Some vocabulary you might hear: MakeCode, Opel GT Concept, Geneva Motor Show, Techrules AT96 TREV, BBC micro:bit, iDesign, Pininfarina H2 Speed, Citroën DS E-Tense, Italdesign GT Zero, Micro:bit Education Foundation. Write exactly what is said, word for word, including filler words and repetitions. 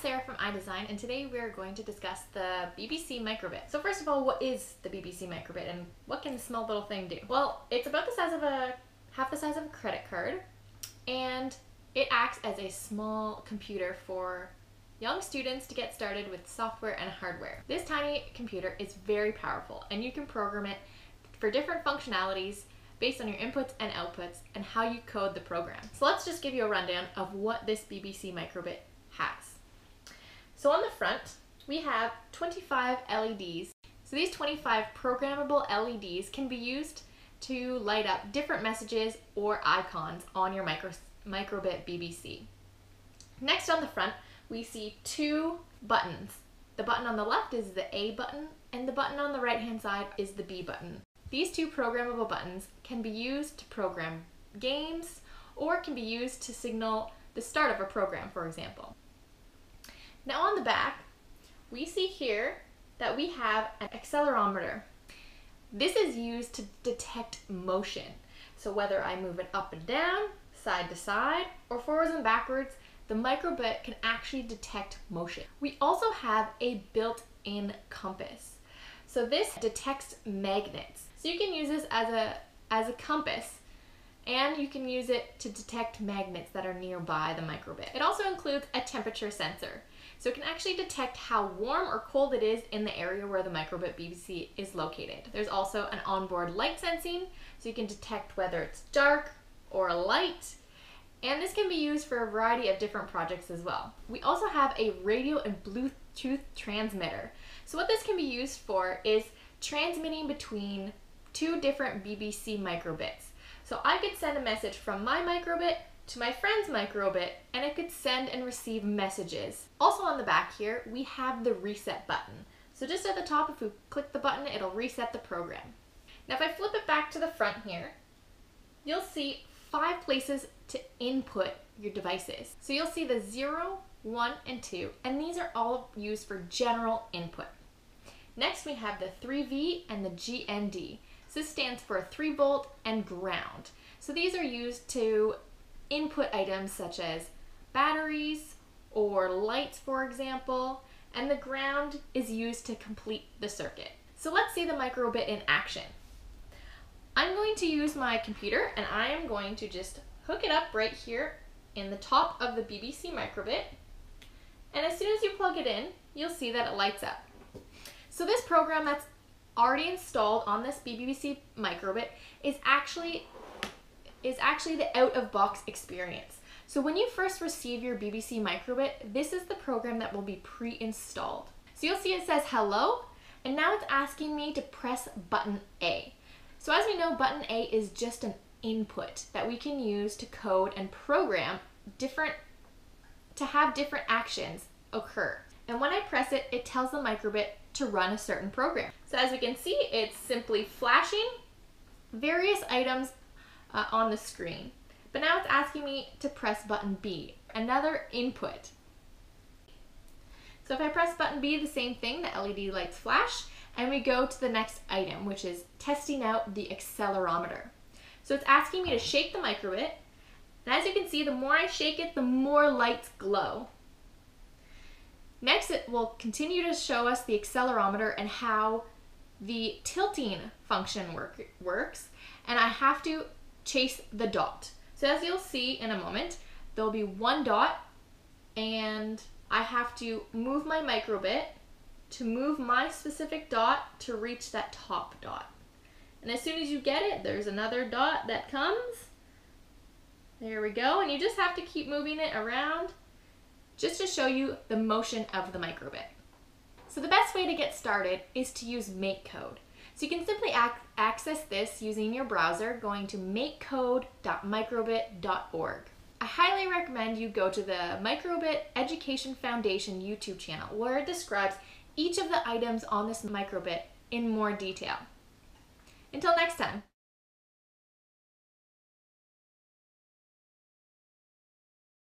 Sarah from iDesign, and today we are going to discuss the B B C micro:bit. So first of all, what is the B B C micro:bit, and what can this small little thing do? Well, it's about the size of a, half the size of a credit card, and it acts as a small computer for young students to get started with software and hardware. This tiny computer is very powerful, and you can program it for different functionalities based on your inputs and outputs and how you code the program. So let's just give you a rundown of what this B B C micro:bit has. So on the front, we have twenty-five L E Ds. So these twenty-five programmable L E Ds can be used to light up different messages or icons on your micro, micro:bit B B C. Next on the front, we see two buttons. The button on the left is the A button, and the button on the right-hand side is the B button. These two programmable buttons can be used to program games, or can be used to signal the start of a program, for example. Now on the back, we see here that we have an accelerometer. This is used to detect motion. So whether I move it up and down, side to side, or forwards and backwards, the micro:bit can actually detect motion. We also have a built-in compass. So this detects magnets. So you can use this as a, as a compass, and you can use it to detect magnets that are nearby the micro:bit. It also includes a temperature sensor. So it can actually detect how warm or cold it is in the area where the micro:bit B B C is located. There's also an onboard light sensing, so you can detect whether it's dark or light. And this can be used for a variety of different projects as well. We also have a radio and Bluetooth transmitter. So what this can be used for is transmitting between two different B B C micro:bits. So I could send a message from my micro:bit to my friend's micro:bit, and it could send and receive messages. Also on the back here, we have the reset button. So just at the top, if we click the button, it'll reset the program. Now if I flip it back to the front here, you'll see five places to input your devices. So you'll see the zero, one, and two, and these are all used for general input. Next we have the three V and the G N D. So this stands for three volt and ground. So these are used to input items such as batteries or lights, for example, and the ground is used to complete the circuit. So let's see the micro:bit in action. I'm going to use my computer, and I am going to just hook it up right here in the top of the B B C micro:bit, and as soon as you plug it in, you'll see that it lights up. So this program that's already installed on this B B C micro:bit is actually is actually the out-of-box experience. So when you first receive your B B C micro:bit, this is the program that will be pre-installed. So you'll see it says hello, and now it's asking me to press button A. So as we know, button A is just an input that we can use to code and program different, to have different actions occur. And when I press it, it tells the micro:bit to run a certain program. So as we can see, it's simply flashing various items uh, on the screen. But now it's asking me to press button B, another input. So if I press button B, the same thing, the L E D lights flash, and we go to the next item, which is testing out the accelerometer. So it's asking me to shake the micro:bit, and as you can see, the more I shake it, the more lights glow. Next, it will continue to show us the accelerometer and how the tilting function work, works, and I have to chase the dot. So as you'll see in a moment, there'll be one dot, and I have to move my micro:bit to move my specific dot to reach that top dot. And as soon as you get it, there's another dot that comes. There we go, and you just have to keep moving it around just to show you the motion of the micro:bit. So the best way to get started is to use MakeCode. So you can simply ac access this using your browser, going to make code dot microbit dot org. I highly recommend you go to the Micro:bit Education Foundation YouTube channel, where it describes each of the items on this micro:bit in more detail. Until next time.